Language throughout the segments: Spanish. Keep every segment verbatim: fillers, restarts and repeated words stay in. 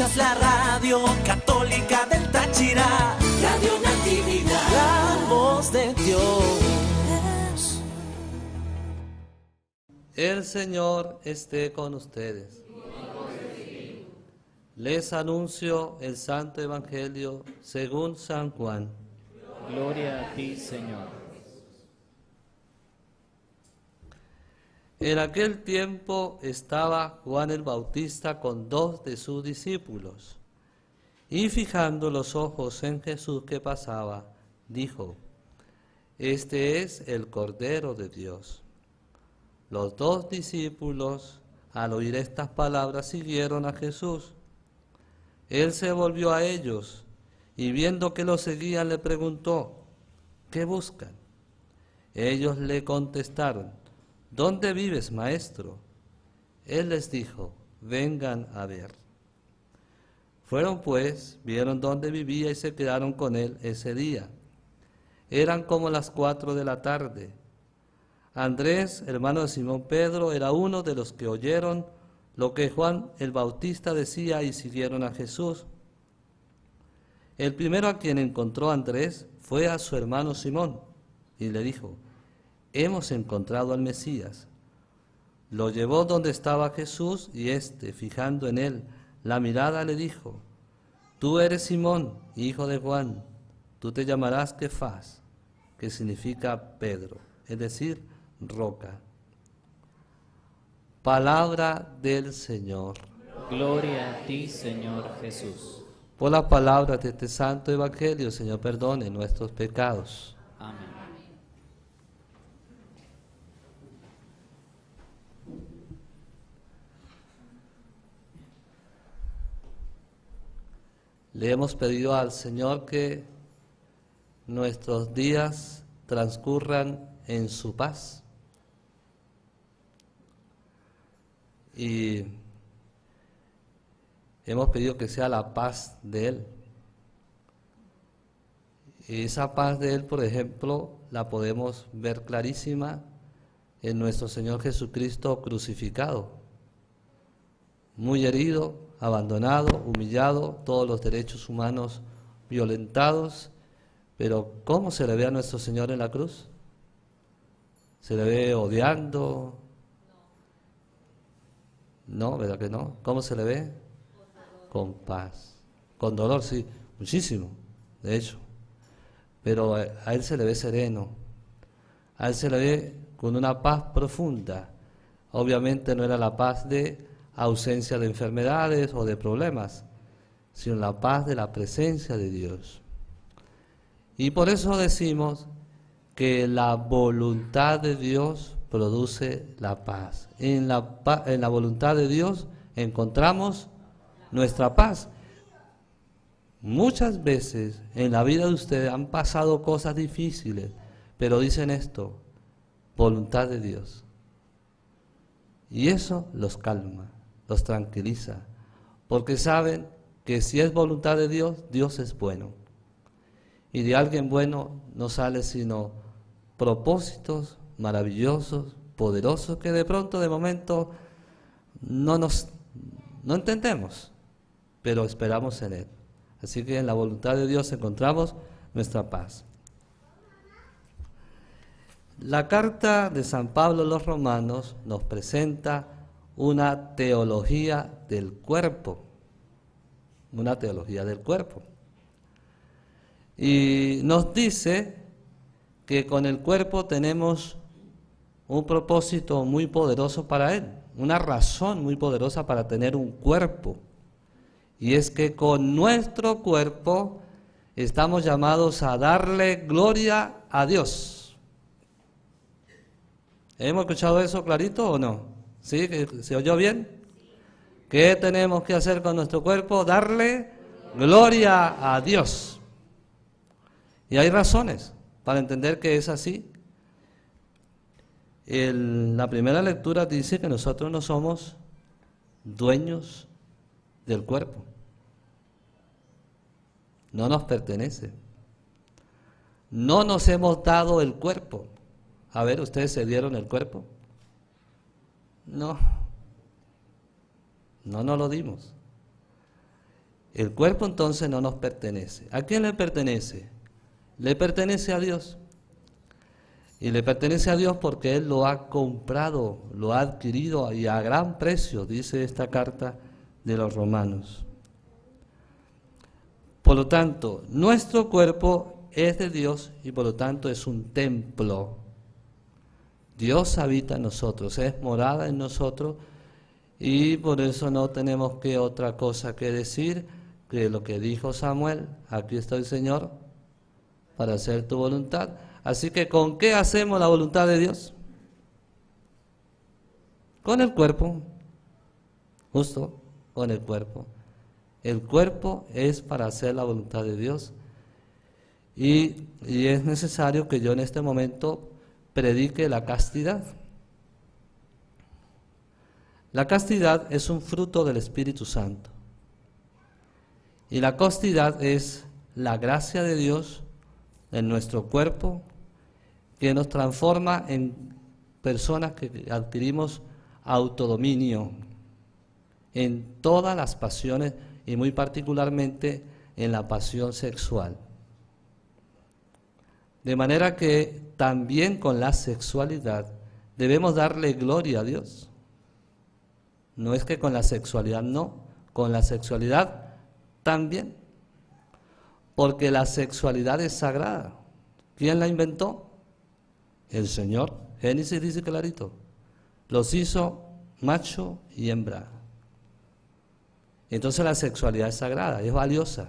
Escuchas la radio católica del Táchira, Radio Natividad, la voz de Dios. El Señor esté con ustedes. Les anuncio el Santo Evangelio según San Juan. Gloria a ti, Señor. En aquel tiempo estaba Juan el Bautista con dos de sus discípulos, y fijando los ojos en Jesús que pasaba, dijo: Este es el Cordero de Dios. Los dos discípulos, al oír estas palabras, siguieron a Jesús. Él se volvió a ellos, y viendo que lo seguían, le preguntó: ¿Qué buscan? Ellos le contestaron: ¿Dónde vives, maestro? Él les dijo: vengan a ver. Fueron pues, vieron dónde vivía y se quedaron con él ese día. Eran como las cuatro de la tarde. Andrés, hermano de Simón Pedro, era uno de los que oyeron lo que Juan el Bautista decía y siguieron a Jesús. El primero a quien encontró Andrés fue a su hermano Simón y le dijo: hemos encontrado al Mesías. Lo llevó donde estaba Jesús y éste, fijando en él la mirada, le dijo: tú eres Simón, hijo de Juan, tú te llamarás Kefás, que significa Pedro, es decir, roca. Palabra del Señor. Gloria a ti, Señor Jesús. Por las palabras de este santo evangelio, Señor, perdone nuestros pecados. Amén. Le hemos pedido al Señor que nuestros días transcurran en su paz. Y hemos pedido que sea la paz de Él. Y esa paz de Él, por ejemplo, la podemos ver clarísima en nuestro Señor Jesucristo crucificado, muy herido, abandonado, humillado, todos los derechos humanos violentados, pero ¿cómo se le ve a nuestro Señor en la cruz? ¿Se le ve odiando? No, ¿verdad que no? ¿Cómo se le ve? Con paz, con dolor, sí, muchísimo, de hecho, pero a Él se le ve sereno, a Él se le ve con una paz profunda. Obviamente no era la paz de ausencia de enfermedades o de problemas, sino la paz de la presencia de Dios. Y por eso decimos que la voluntad de Dios produce la paz. En la, en la voluntad de Dios encontramos nuestra paz. Muchas veces en la vida de ustedes han pasado cosas difíciles, pero dicen esto: voluntad de Dios. Y eso los calma, los tranquiliza, porque saben que si es voluntad de Dios, Dios es bueno. Y de alguien bueno no sale sino propósitos maravillosos, poderosos, que de pronto, de momento, no nos no entendemos, pero esperamos en Él. Así que en la voluntad de Dios encontramos nuestra paz. La carta de San Pablo a los Romanos nos presenta una teología del cuerpo, una teología del cuerpo. Y nos dice que con el cuerpo tenemos un propósito muy poderoso para él, una razón muy poderosa para tener un cuerpo. Y es que con nuestro cuerpo estamos llamados a darle gloria a Dios. ¿Hemos escuchado eso clarito o no? ¿Sí? ¿Se oyó bien? ¿Qué tenemos que hacer con nuestro cuerpo? Darle gloria a Dios. Y hay razones para entender que es así. El, la primera lectura dice que nosotros no somos dueños del cuerpo. No nos pertenece. No nos hemos dado el cuerpo. A ver, ¿ustedes se dieron el cuerpo? No, no nos lo dimos. El cuerpo entonces no nos pertenece. ¿A quién le pertenece? Le pertenece a Dios. Y le pertenece a Dios porque Él lo ha comprado, lo ha adquirido y a gran precio, dice esta carta de los Romanos. Por lo tanto, nuestro cuerpo es de Dios y por lo tanto es un templo. Dios habita en nosotros, es morada en nosotros y por eso no tenemos que otra cosa que decir que lo que dijo Samuel: aquí estoy, Señor, para hacer tu voluntad. Así que, ¿con qué hacemos la voluntad de Dios? Con el cuerpo, justo, con el cuerpo. El cuerpo es para hacer la voluntad de Dios. Y, y es necesario que yo en este momento predique la castidad. La castidad es un fruto del Espíritu Santo. Y la castidad es la gracia de Dios en nuestro cuerpo, que nos transforma en personas que adquirimos autodominio en todas las pasiones y muy particularmente en la pasión sexual. De manera que también con la sexualidad debemos darle gloria a Dios. No es que con la sexualidad no, con la sexualidad también. Porque la sexualidad es sagrada. ¿Quién la inventó? El Señor. Génesis dice clarito: los hizo macho y hembra. Entonces la sexualidad es sagrada, es valiosa.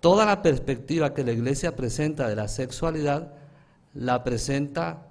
Toda la perspectiva que la Iglesia presenta de la sexualidad, la presenta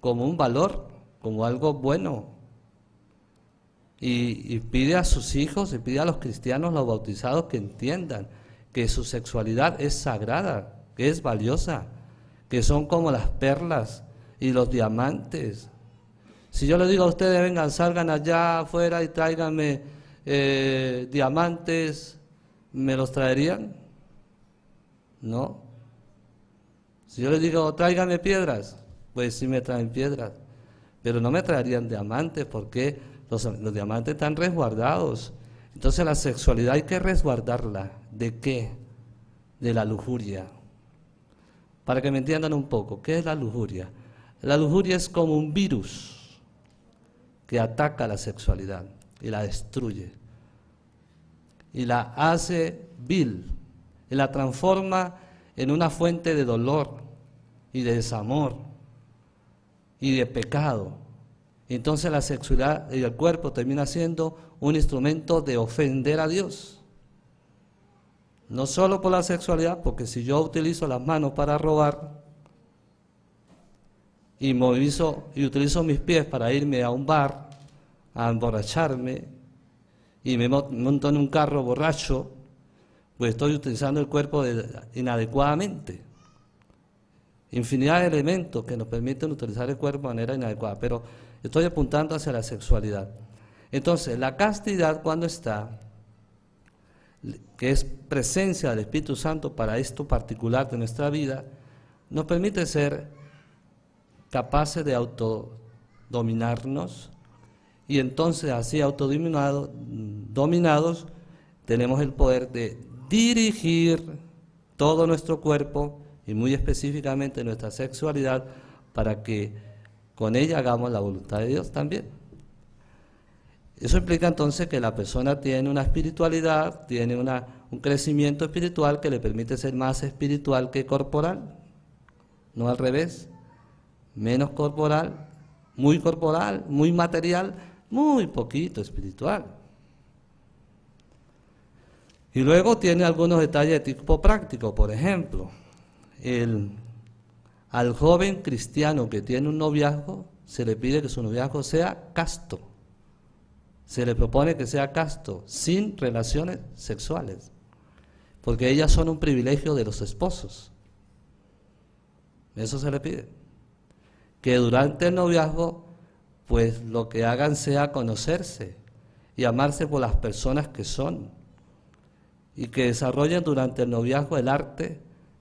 como un valor, como algo bueno. Y, y pide a sus hijos, y pide a los cristianos, los bautizados, que entiendan que su sexualidad es sagrada, que es valiosa, que son como las perlas y los diamantes. Si yo les digo a ustedes: vengan, salgan allá afuera y tráiganme eh, diamantes, ¿me los traerían? No. Si yo les digo: tráiganme piedras, pues sí me traen piedras, pero no me traerían diamantes porque los, los diamantes están resguardados. Entonces la sexualidad hay que resguardarla. ¿De qué? De la lujuria. Para que me entiendan un poco, ¿qué es la lujuria? La lujuria es como un virus que ataca la sexualidad y la destruye. Y la hace vil, y la transforma en una fuente de dolor y de desamor y de pecado. Entonces la sexualidad y el cuerpo termina siendo un instrumento de ofender a Dios. No solo por la sexualidad, porque si yo utilizo las manos para robar y movilizo y utilizo mis pies para irme a un bar a emborracharme y me monto en un carro borracho, pues estoy utilizando el cuerpo inadecuadamente. Infinidad de elementos que nos permiten utilizar el cuerpo de manera inadecuada, pero estoy apuntando hacia la sexualidad. Entonces, la castidad, cuando está, que es presencia del Espíritu Santo para esto particular de nuestra vida, nos permite ser capaces de autodominarnos, y entonces, así autodominados, dominados, tenemos el poder de dirigir todo nuestro cuerpo y muy específicamente nuestra sexualidad para que con ella hagamos la voluntad de Dios también. Eso implica entonces que la persona tiene una espiritualidad, tiene una, un crecimiento espiritual que le permite ser más espiritual que corporal, no al revés, menos corporal, muy corporal, muy material, muy poquito espiritual. Y luego tiene algunos detalles de tipo práctico. Por ejemplo, el, al joven cristiano que tiene un noviazgo, se le pide que su noviazgo sea casto. Se le propone que sea casto, sin relaciones sexuales, porque ellas son un privilegio de los esposos. Eso se le pide. Que durante el noviazgo, pues lo que hagan sea conocerse y amarse por las personas que son, y que desarrollen durante el noviazgo el arte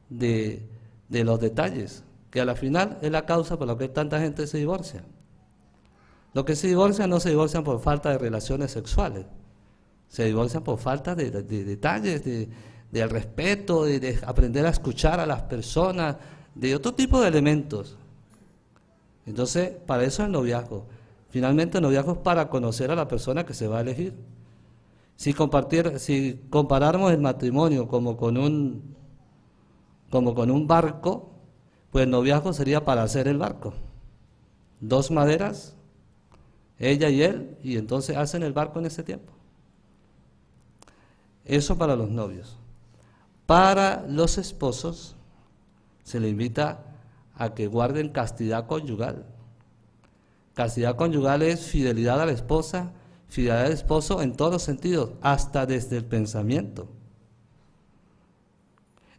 de, de los detalles, que a la final es la causa por la que tanta gente se divorcia. Los que se divorcian no se divorcian por falta de relaciones sexuales, Se divorcian por falta de, de, de detalles, de, de respeto, de, de aprender a escuchar a las personas, de otro tipo de elementos. Entonces, para eso es el noviazgo. Finalmente, el noviazgo es para conocer a la persona que se va a elegir. Si, compartir, si comparamos el matrimonio como con, un, como con un barco, pues el noviazgo sería para hacer el barco. Dos maderas, ella y él, y entonces hacen el barco en ese tiempo. Eso para los novios. Para los esposos, se le invita a que guarden castidad conyugal. Castidad conyugal es fidelidad a la esposa, fidelidad al esposo en todos los sentidos, hasta desde el pensamiento.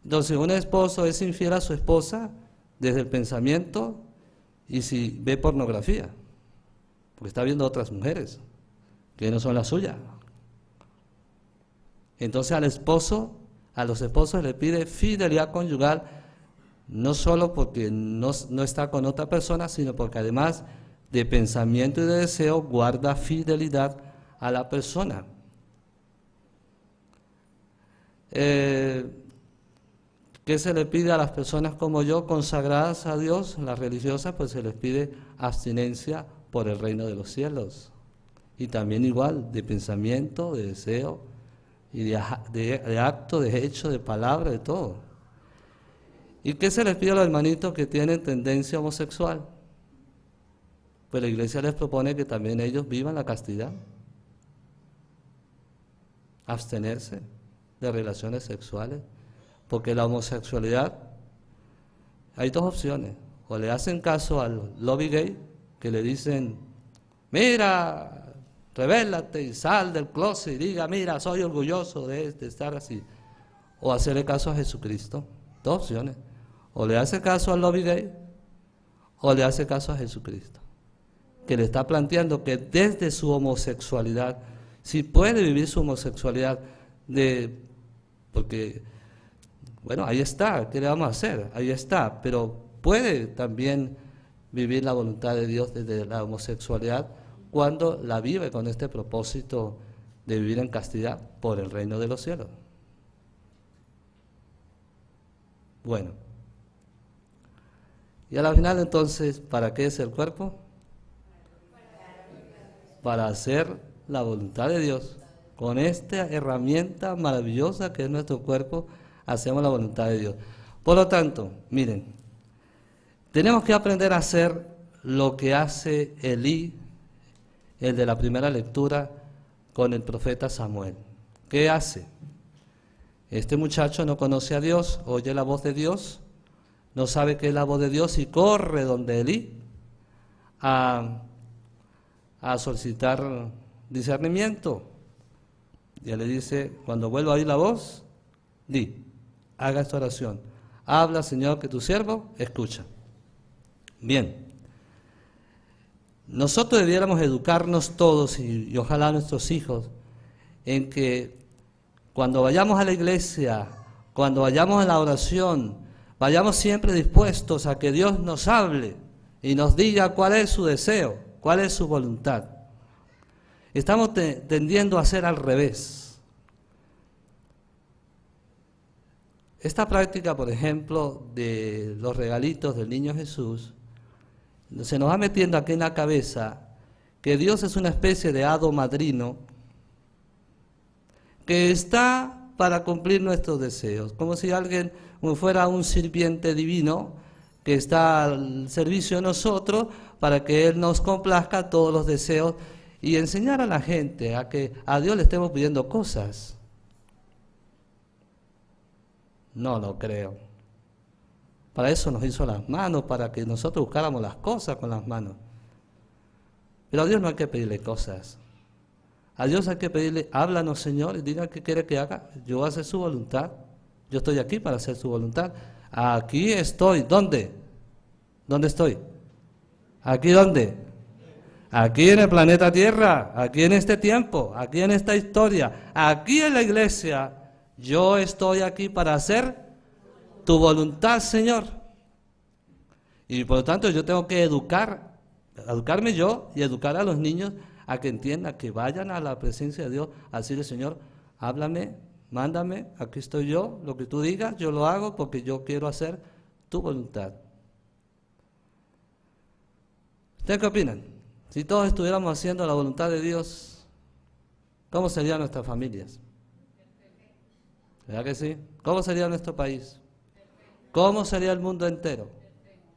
Entonces, un esposo es infiel a su esposa desde el pensamiento y si ve pornografía, porque está viendo otras mujeres que no son las suyas. Entonces al esposo, a los esposos le pide fidelidad conyugal, no solo porque no, no está con otra persona, sino porque además de pensamiento y de deseo guarda fidelidad a la persona. Eh, ¿Qué se le pide a las personas como yo, consagradas a Dios, las religiosas? Pues se les pide abstinencia por el reino de los cielos. Y también igual, de pensamiento, de deseo, y de, de, de acto, de hecho, de palabra, de todo. ¿Y qué se les pide a los hermanitos que tienen tendencia homosexual? Pues la iglesia les propone que también ellos vivan la castidad. Abstenerse de relaciones sexuales. Porque la homosexualidad, hay dos opciones. O le hacen caso al lobby gay, que le dicen, mira, revélate y sal del closet y diga, mira, soy orgulloso de, de estar así. O hacerle caso a Jesucristo. Dos opciones. O le hace caso al lobby gay, o le hace caso a Jesucristo, que le está planteando que desde su homosexualidad, si puede vivir su homosexualidad, de, porque, bueno, ahí está, ¿qué le vamos a hacer? Ahí está, pero puede también vivir la voluntad de Dios desde la homosexualidad cuando la vive con este propósito de vivir en castidad por el reino de los cielos. Bueno, y al final entonces, ¿para qué es el cuerpo? Para hacer la voluntad de Dios. Con esta herramienta maravillosa que es nuestro cuerpo, hacemos la voluntad de Dios. Por lo tanto, miren, tenemos que aprender a hacer lo que hace Elí, el de la primera lectura, con el profeta Samuel. ¿Qué hace? Este muchacho no conoce a Dios, oye la voz de Dios, no sabe qué es la voz de Dios y corre donde Elí a, a solicitar discernimiento. Y él le dice, cuando vuelva a oír la voz, di, haga esta oración, habla Señor que tu siervo escucha. Bien, nosotros debiéramos educarnos todos y, y ojalá nuestros hijos en que cuando vayamos a la iglesia, cuando vayamos a la oración, vayamos siempre dispuestos a que Dios nos hable y nos diga cuál es su deseo, cuál es su voluntad. Estamos te tendiendo a hacer al revés. Esta práctica, por ejemplo, de los regalitos del niño Jesús, se nos va metiendo aquí en la cabeza que Dios es una especie de hado madrino que está para cumplir nuestros deseos, como si alguien fuera un sirviente divino que está al servicio de nosotros para que Él nos complazca todos los deseos y enseñar a la gente a que a Dios le estemos pidiendo cosas. No lo creo. Para eso nos hizo las manos, para que nosotros buscáramos las cosas con las manos. Pero a Dios no hay que pedirle cosas. A Dios hay que pedirle, háblanos Señor, y diga qué quiere que haga. Yo voy a hacer su voluntad. Yo estoy aquí para hacer su voluntad. Aquí estoy. ¿Dónde? ¿Dónde estoy? ¿Aquí dónde? Aquí en el planeta Tierra, aquí en este tiempo, aquí en esta historia, aquí en la iglesia. Yo estoy aquí para hacer tu voluntad, Señor. Y por lo tanto yo tengo que educar, educarme yo y educar a los niños a que entiendan, que vayan a la presencia de Dios, a decirle: Señor, háblame, mándame, aquí estoy yo, lo que tú digas, yo lo hago porque yo quiero hacer tu voluntad. ¿Ustedes qué opinan? Si todos estuviéramos haciendo la voluntad de Dios, ¿cómo serían nuestras familias? ¿Verdad que sí? ¿Cómo sería nuestro país? ¿Cómo sería el mundo entero?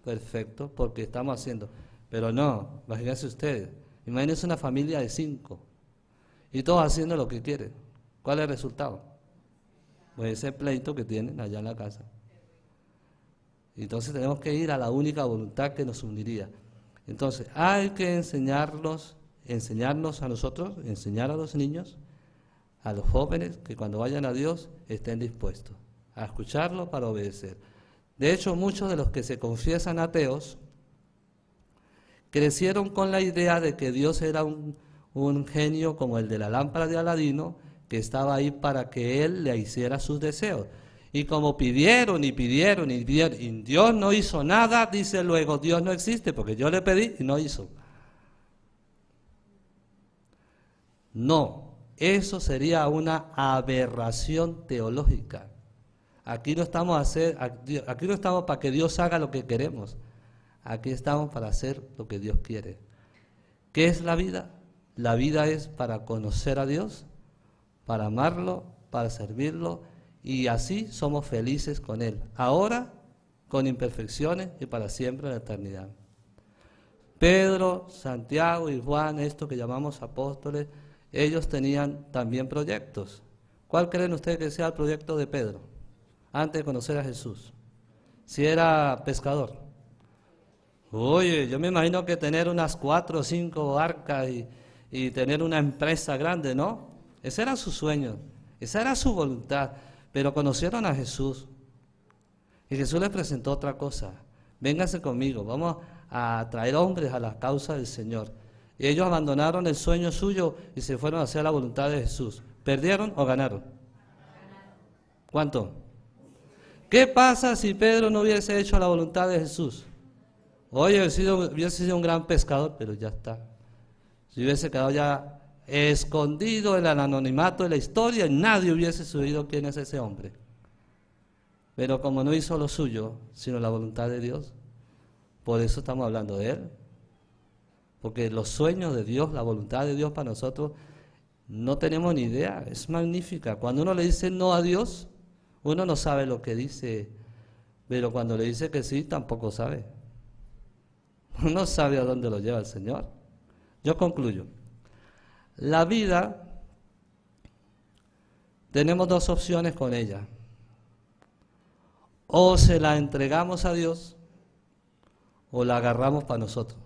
Perfecto, porque estamos haciendo. Pero no, imagínense ustedes, imagínense una familia de cinco y todos haciendo lo que quieren. ¿Cuál es el resultado? Pues ese pleito que tienen allá en la casa. Entonces tenemos que ir a la única voluntad que nos uniría. Entonces hay que enseñarlos, enseñarnos a nosotros, enseñar a los niños, a los jóvenes, que cuando vayan a Dios estén dispuestos a escucharlo para obedecer. De hecho, muchos de los que se confiesan ateos crecieron con la idea de que Dios era un, un genio como el de la lámpara de Aladino, que estaba ahí para que él le hiciera sus deseos. Y como pidieron y pidieron y pidieron, y Dios no hizo nada, dice luego: Dios no existe, porque yo le pedí y no hizo. No, eso sería una aberración teológica. Aquí no estamos a hacer, aquí no estamos para que Dios haga lo que queremos. Aquí estamos para hacer lo que Dios quiere. ¿Qué es la vida? La vida es para conocer a Dios, para amarlo, para servirlo, y así somos felices con Él, ahora con imperfecciones y para siempre en la eternidad. Pedro, Santiago y Juan, esto que llamamos apóstoles, ellos tenían también proyectos. ¿Cuál creen ustedes que sea el proyecto de Pedro antes de conocer a Jesús? Si era pescador. Oye, yo me imagino que tener unas cuatro o cinco barcas y, y tener una empresa grande, ¿no? Ese era su sueño, esa era su voluntad, pero conocieron a Jesús y Jesús les presentó otra cosa: vénganse conmigo, vamos a traer hombres a la causa del Señor. Y ellos abandonaron el sueño suyo y se fueron a hacer la voluntad de Jesús. ¿Perdieron o ganaron? ¿Cuánto? ¿Qué pasa si Pedro no hubiese hecho la voluntad de Jesús? Oye, hubiese sido, hubiese sido un gran pescador, pero ya está. Si hubiese quedado ya escondido en el anonimato de la historia, nadie hubiese sabido quién es ese hombre. Pero como no hizo lo suyo, sino la voluntad de Dios, por eso estamos hablando de él. Porque los sueños de Dios, la voluntad de Dios para nosotros, no tenemos ni idea, es magnífica. Cuando uno le dice no a Dios, uno no sabe lo que dice, pero cuando le dice que sí, tampoco sabe. Uno sabe a dónde lo lleva el Señor. Yo concluyo. La vida, tenemos dos opciones con ella: o se la entregamos a Dios, o la agarramos para nosotros,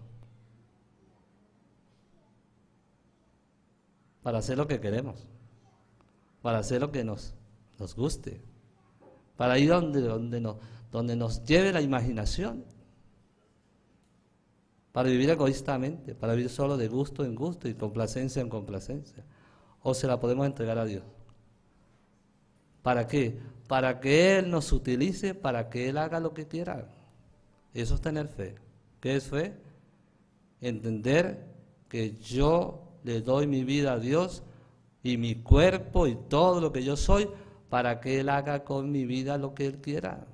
para hacer lo que queremos, para hacer lo que nos, nos guste, para ir donde, donde, nos, donde nos lleve la imaginación, para vivir egoístamente, para vivir solo de gusto en gusto y complacencia en complacencia. O se la podemos entregar a Dios. ¿Para qué? Para que Él nos utilice, para que Él haga lo que quiera. Eso es tener fe. ¿Qué es fe? Entender que yo le doy mi vida a Dios y mi cuerpo y todo lo que yo soy, para que Él haga con mi vida lo que Él quiera.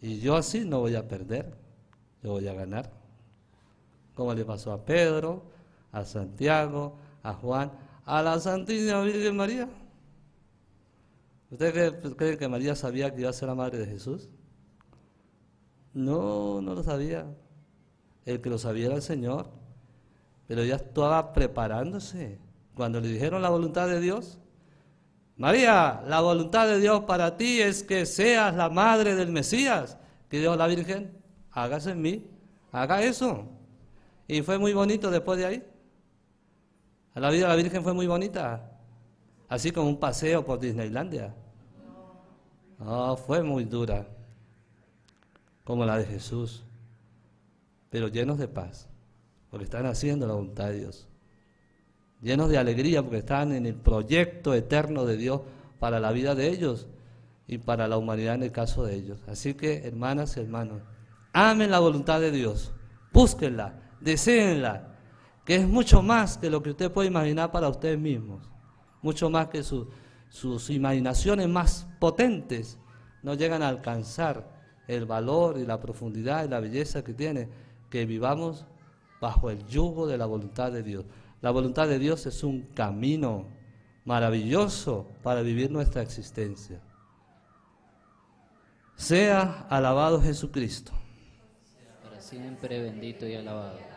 Y yo así no voy a perder, yo voy a ganar. Como le pasó a Pedro, a Santiago, a Juan, a la Santísima Virgen María. ¿Ustedes creen que María sabía que iba a ser la madre de Jesús? No, no lo sabía. El que lo sabía era el Señor. Pero ella estaba preparándose. Cuando le dijeron la voluntad de Dios: María, la voluntad de Dios para ti es que seas la madre del Mesías. Que dijo la Virgen: hágase en mí, haga eso. Y fue muy bonito después de ahí. A la vida de la Virgen fue muy bonita. Así como un paseo por Disneylandia. Oh, fue muy dura. Como la de Jesús. Pero llenos de paz, porque están haciendo la voluntad de Dios. Llenos de alegría, porque están en el proyecto eterno de Dios para la vida de ellos y para la humanidad en el caso de ellos. Así que, hermanas y hermanos, amen la voluntad de Dios. Búsquenla. Deséenla, que es mucho más que lo que usted puede imaginar para ustedes mismos, mucho más que su, sus imaginaciones más potentes no llegan a alcanzar el valor y la profundidad y la belleza que tiene, que vivamos bajo el yugo de la voluntad de Dios. La voluntad de Dios es un camino maravilloso para vivir nuestra existencia. Sea alabado Jesucristo. Para siempre bendito y alabado.